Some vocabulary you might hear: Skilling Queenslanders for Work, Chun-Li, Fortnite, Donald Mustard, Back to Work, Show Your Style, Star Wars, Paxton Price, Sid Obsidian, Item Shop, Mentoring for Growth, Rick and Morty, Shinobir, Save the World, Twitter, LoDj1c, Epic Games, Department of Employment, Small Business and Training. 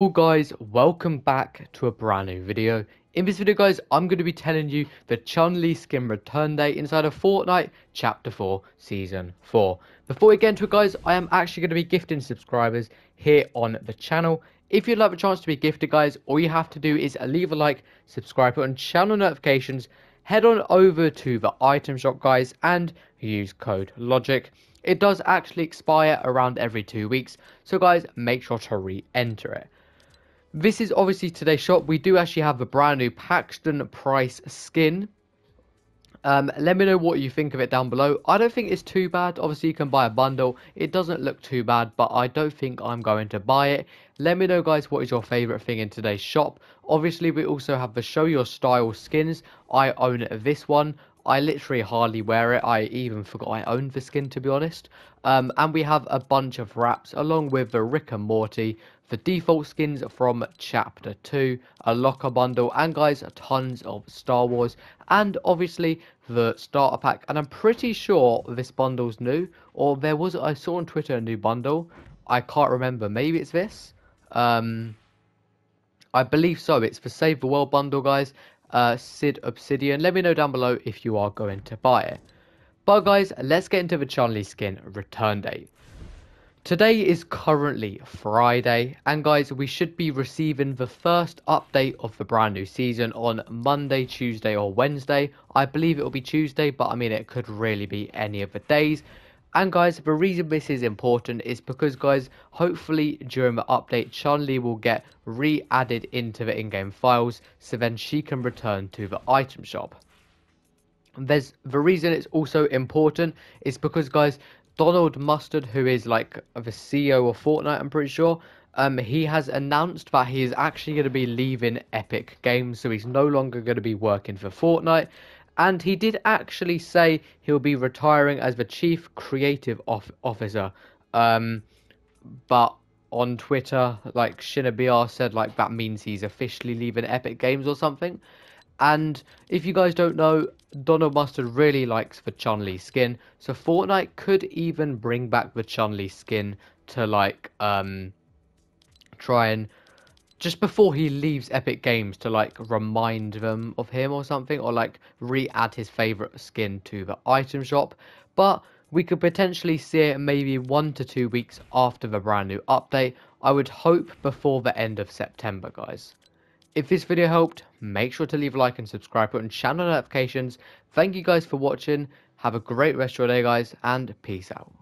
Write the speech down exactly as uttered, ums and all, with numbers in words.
Well guys, welcome back to a brand new video. In this video guys, I'm going to be telling you the Chun-Li skin return date inside of Fortnite Chapter four Season four. Before we get into it guys, I am actually going to be gifting subscribers here on the channel. If you'd like a chance to be gifted guys, all you have to do is leave a like, subscribe button, channel notifications, head on over to the item shop guys and use code LODJ one C. It does actually expire around every two weeks, so guys, make sure to re-enter it. This is obviously today's shop. We do actually have the brand new Paxton Price skin. Um, let me know what you think of it down below. I don't think it's too bad. Obviously, you can buy a bundle. It doesn't look too bad, but I don't think I'm going to buy it. Let me know, guys, what is your favourite thing in today's shop. Obviously, we also have the Show Your Style skins. I own this one. I literally hardly wear it. I even forgot I owned the skin, to be honest. Um, and we have a bunch of wraps, along with the Rick and Morty, the default skins from Chapter two, a locker bundle, and guys, tons of Star Wars, and obviously the starter pack. And I'm pretty sure this bundle's new, or there was, I saw on Twitter a new bundle. I can't remember. Maybe it's this. Um, I believe so. It's the Save the World bundle, guys. Uh, Sid Obsidian. Let me know down below if you are going to buy it. But guys, let's get into the Chun-Li skin return date. Today is currently Friday, and guys, we should be receiving the first update of the brand new season on Monday, Tuesday or Wednesday. I believe it will be Tuesday, but I mean it could really be any of the days. And guys, the reason this is important is because guys, hopefully during the update, Chun-Li will get re-added into the in-game files, so then she can return to the item shop. There's the reason it's also important is because guys, Donald Mustard, who is like the C E O of Fortnite, I'm pretty sure, um, he has announced that he is actually going to be leaving Epic Games, so he's no longer going to be working for Fortnite. And he did actually say he'll be retiring as the Chief Creative Officer. Um, but on Twitter, like, Shinobir said, like, that means he's officially leaving Epic Games or something. And if you guys don't know, Donald Mustard really likes the Chun-Li skin. So Fortnite could even bring back the Chun-Li skin to, like, um, try and... just before he leaves Epic Games, to like remind them of him or something, or like re-add his favourite skin to the item shop. But we could potentially see it maybe one to two weeks after the brand new update. I would hope before the end of September guys. If this video helped, make sure to leave a like and subscribe button, channel notifications. Thank you guys for watching, have a great rest of your day guys, and peace out.